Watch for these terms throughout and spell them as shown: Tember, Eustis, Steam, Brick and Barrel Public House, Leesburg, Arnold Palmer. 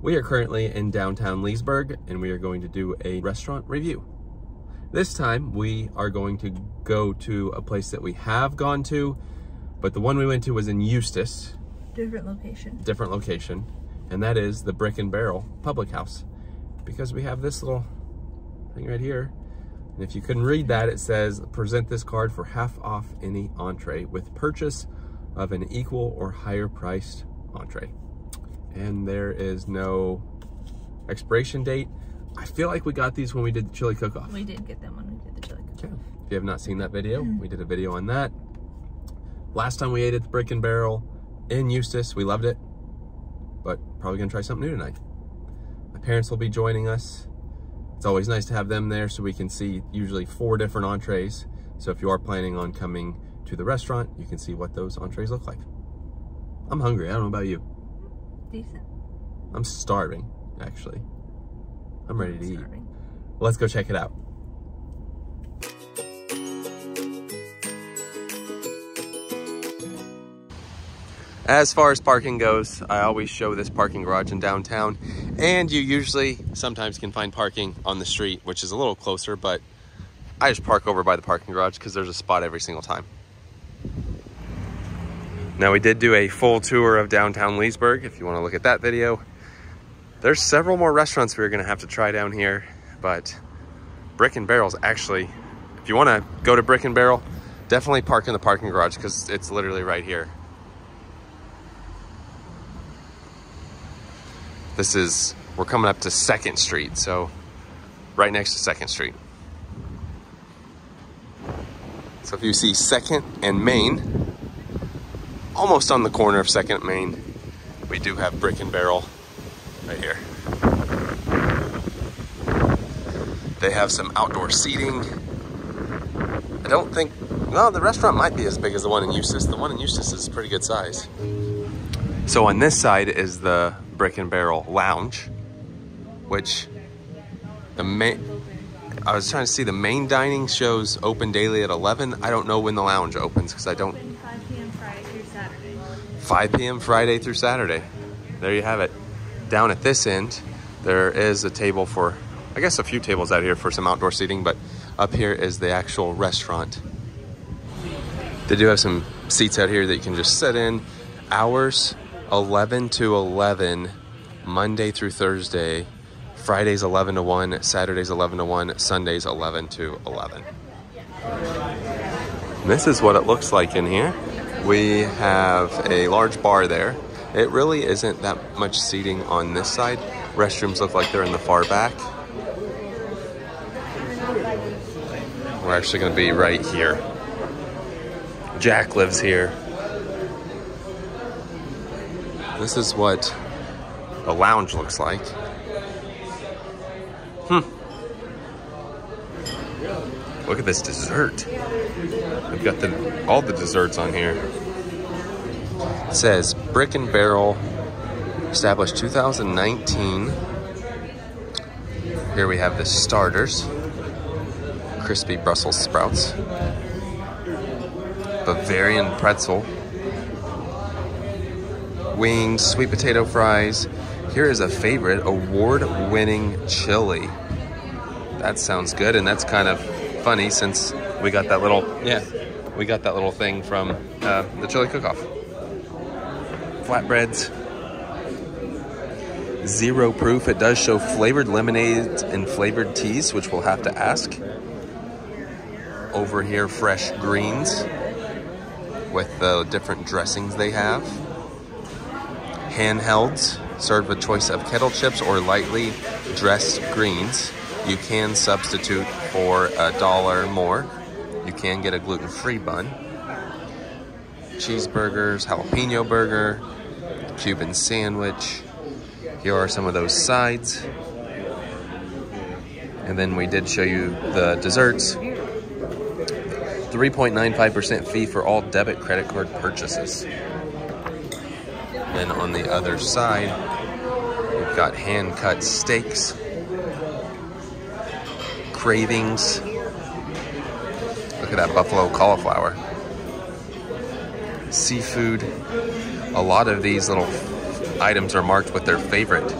We are currently in downtown Leesburg, and we are going to do a restaurant review. This time, we are going to go to a place that we have gone to, but the one we went to was in Eustis. Different location. Different location, and that is the Brick and Barrel Public House, because we have this little thing right here. And if you couldn't read that, it says, present this card for half off any entree with purchase of an equal or higher priced entree. And there is no expiration date. I feel like we got these when we did the chili cook-off. We did get them when we did the chili cook-off. Okay. If you have not seen that video, we did a video on that. Last time we ate at the Brick and Barrel in Eustis, we loved it, but probably gonna try something new tonight. My parents will be joining us. It's always nice to have them there so we can see usually 4 different entrees. So if you are planning on coming to the restaurant, you can see what those entrees look like. I'm hungry, I don't know about you. Decent. I'm starving, actually. I'm ready to eat. Well, let's go check it out. As far as parking goes, I always show this parking garage in downtown, and you usually sometimes can find parking on the street, which is a little closer, but I just park over by the parking garage because there's a spot every single time. Now, we did do a full tour of downtown Leesburg, if you want to look at that video. There's several more restaurants we're going to have to try down here, but Brick and Barrel's actually, if you want to go to Brick and Barrel, definitely park in the parking garage because it's literally right here. This is, we're coming up to 2nd Street, so right next to 2nd Street. So if you see 2nd and Main, almost on the corner of 2nd and Main, we do have Brick and Barrel right here. They have some outdoor seating. I don't think, no, the restaurant might be as big as the one in Eustis. The one in Eustis is a pretty good size. So on this side is the Brick and Barrel Lounge, which the main, I was trying to see, the main dining shows open daily at 11. I don't know when the lounge opens because I don't. 5 p.m. Friday through Saturday. 5 p.m. Friday through Saturday. There you have it. Down at this end, there is a table for, I guess a few tables out here for some outdoor seating, but up here is the actual restaurant. They do have some seats out here that you can just sit in. Hours 11 to 11, Monday through Thursday, Fridays 11 to 1, Saturdays 11 to 1, Sundays 11 to 11. And this is what it looks like in here. We have a large bar there. It really isn't that much seating on this side. Restrooms look like they're in the far back. We're actually going to be right here. Jack lives here. This is what a lounge looks like. Look at this dessert. They've got all the desserts on here. It says Brick and Barrel, established 2019. Here we have the starters. Crispy Brussels sprouts. Bavarian pretzel. Wings, sweet potato fries. Here is a favorite, award-winning chili. That sounds good, and that's kind of funny since we got that little, we got that little thing from the chili cook-off. Flatbreads. Zero proof. It does show flavored lemonades and flavored teas, which we'll have to ask. Over here, fresh greens with the different dressings they have. Handhelds, served with choice of kettle chips or lightly dressed greens. You can substitute for $1 more. You can get a gluten-free bun. Cheeseburgers, jalapeno burger, Cuban sandwich. Here are some of those sides. And then we did show you the desserts. 3.95% fee for all debit credit card purchases. Then on the other side, we've got hand-cut steaks, cravings. Look at that buffalo cauliflower. Seafood. A lot of these little items are marked with their favorite.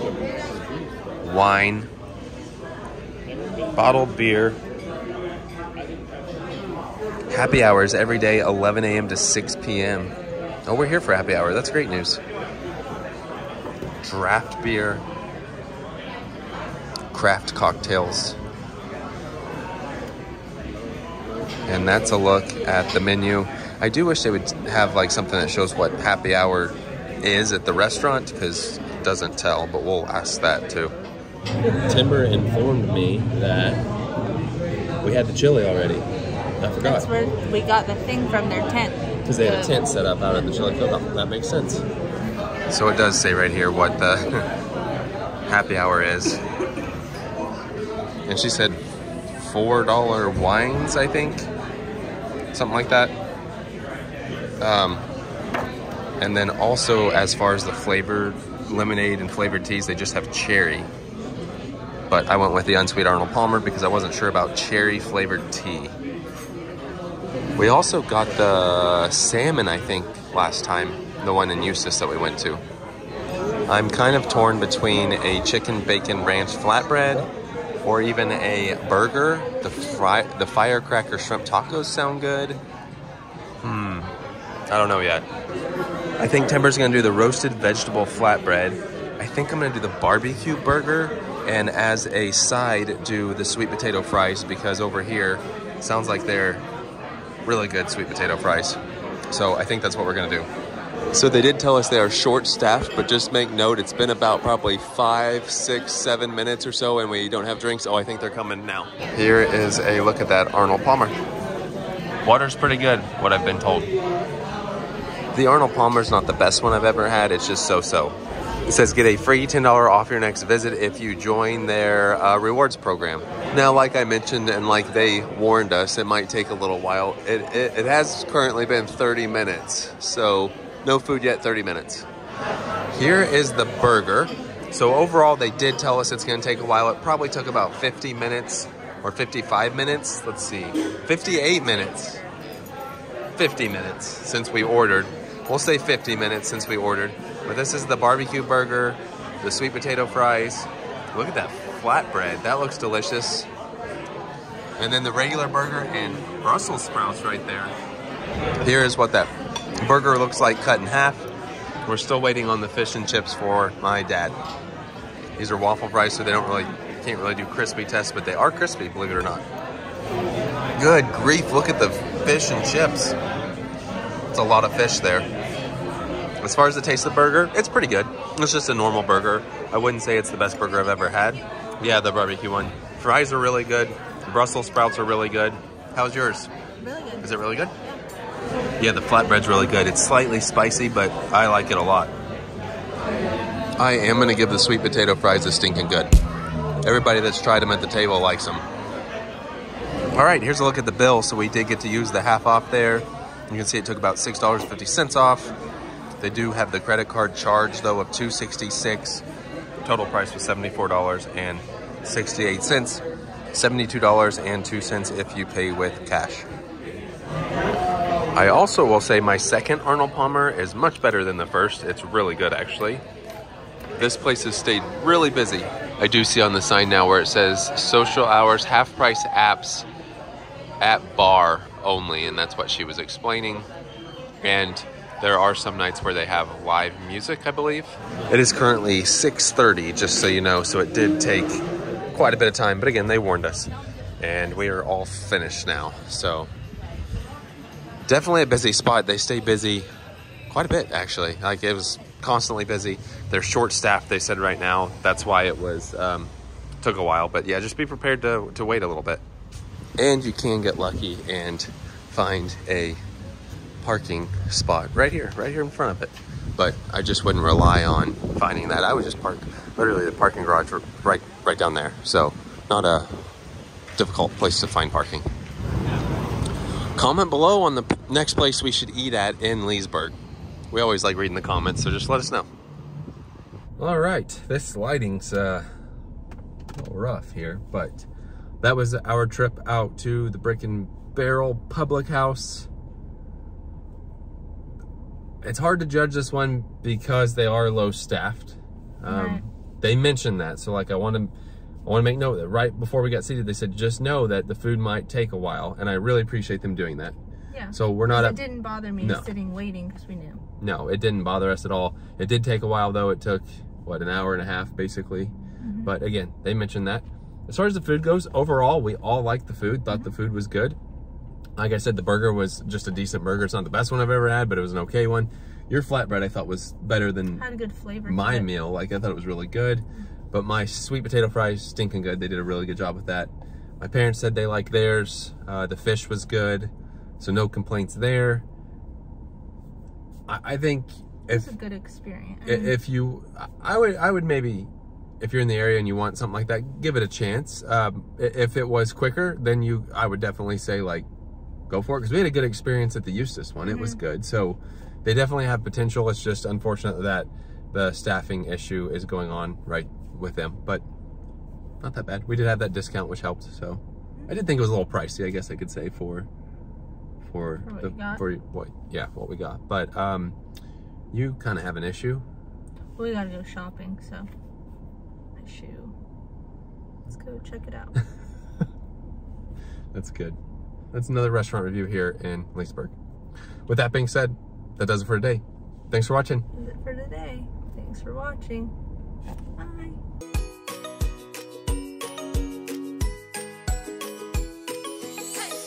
Wine, bottled beer, happy hours every day, 11 a.m. to 6 p.m. Oh, we're here for happy hour. That's great news. Draft beer, craft cocktails. And that's a look at the menu. I do wish they would have like something that shows what happy hour is at the restaurant, because it doesn't tell, but we'll ask that too. Timber informed me that we had the chili already. I forgot. That's where we got the thing from their tent. Because they had a tent set up out at the chili club. That makes sense. So it does say right here what the happy hour is. And she said $4 wines, I think. Something like that. And then also, as far as the flavored lemonade and flavored teas, they just have cherry. But I went with the unsweet Arnold Palmer because I wasn't sure about cherry flavored tea. We also got the salmon, I think, last time, the one in Eustis that we went to. I'm kind of torn between a chicken bacon ranch flatbread or even a burger. The firecracker shrimp tacos sound good. I don't know yet. I think Timber's gonna do the roasted vegetable flatbread. I think I'm gonna do the barbecue burger, and as a side, do the sweet potato fries, because over here, it sounds like they're really good sweet potato fries. So I think that's what we're gonna do. So they did tell us they are short-staffed, but just make note, it's been about probably 5, 6, 7 minutes or so, and we don't have drinks. Oh, I think they're coming now. Here is a look at that Arnold Palmer. Water's pretty good, what I've been told. The Arnold Palmer's not the best one I've ever had. It's just so-so. It says get a free $10 off your next visit if you join their rewards program. Now, like I mentioned and like they warned us, it might take a little while. It has currently been 30 minutes. So no food yet, 30 minutes. Here is the burger. So overall, they did tell us it's going to take a while. It probably took about 50 minutes or 55 minutes. Let's see, 58 minutes. 50 minutes since we ordered. We'll say 50 minutes since we ordered. But this is the barbecue burger, the sweet potato fries. Look at that flatbread. That looks delicious. And then the regular burger and Brussels sprouts right there. Here is what that burger looks like cut in half. We're still waiting on the fish and chips for my dad. These are waffle fries, so they can't really do crispy tests, but they are crispy, believe it or not. Good grief, look at the fish and chips. It's a lot of fish there. As far as the taste of the burger, it's pretty good. It's just a normal burger. I wouldn't say it's the best burger I've ever had. Yeah, the barbecue one. Fries are really good. Brussels sprouts are really good. How's yours? Really good. Is it really good? Yeah, the flatbread's really good. It's slightly spicy, but I like it a lot. I am going to give the sweet potato fries a stinking good. Everybody that's tried them at the table likes them. All right, here's a look at the bill. So we did get to use the half off there. You can see it took about $6.50 off. They do have the credit card charge though of $266. Total price was $74.68. $72.02 if you pay with cash. I also will say my second Arnold Palmer is much better than the first. It's really good actually. This place has stayed really busy. I do see on the sign now where it says social hours, half price apps at bar only, and that's what she was explaining. And there are some nights where they have live music, I believe. It is currently 6:30, just so you know, so it did take quite a bit of time, but again, they warned us. And we are all finished now, so. Definitely a busy spot. They stay busy quite a bit, actually. Like, it was constantly busy. They're short-staffed, they said right now. That's why it was took a while, but yeah, just be prepared to wait a little bit. And you can get lucky and find a parking spot right here in front of it. But I just wouldn't rely on finding that. I would just park literally the parking garage right down there. So not a difficult place to find parking. Comment below on the next place we should eat at in Leesburg. We always like reading the comments, so just let us know. All right, this lighting's a little rough here, but that was our trip out to the Brick and Barrel Public House. It's hard to judge this one because they are low staffed. Right. They mentioned that, so like I want to make note that right before we got seated, they said just know that the food might take a while, and I really appreciate them doing that. Yeah. So we're not. It didn't bother me sitting waiting because we knew. No, it didn't bother us at all. It did take a while though. It took what, an hour and a half basically, but again, they mentioned that. As far as the food goes, overall we all liked the food. Thought the food was good. Like I said, the burger was just a decent burger. It's not the best one I've ever had, but it was an okay one. Your flatbread I thought was better than had a good flavor my meal. Like I thought it was really good, but my sweet potato fries stinking good. They did a really good job with that. My parents said they liked theirs. The fish was good, so no complaints there. I think it's a good experience. If you, I would maybe, if you're in the area and you want something like that, give it a chance. If it was quicker, then I would definitely say like, go for it, because we had a good experience at the Eustis one. It was good, so they definitely have potential. It's just unfortunate that the staffing issue is going on right with them, but not that bad. We did have that discount, which helped, so I did think it was a little pricey, I guess I could say, for what we got. But you kind of have an issue. Well, we gotta go shopping, so my shoe. Let's go check it out. That's good. That's another restaurant review here in Leesburg. With that being said, that does it for today. Thanks for watching. Thanks for watching.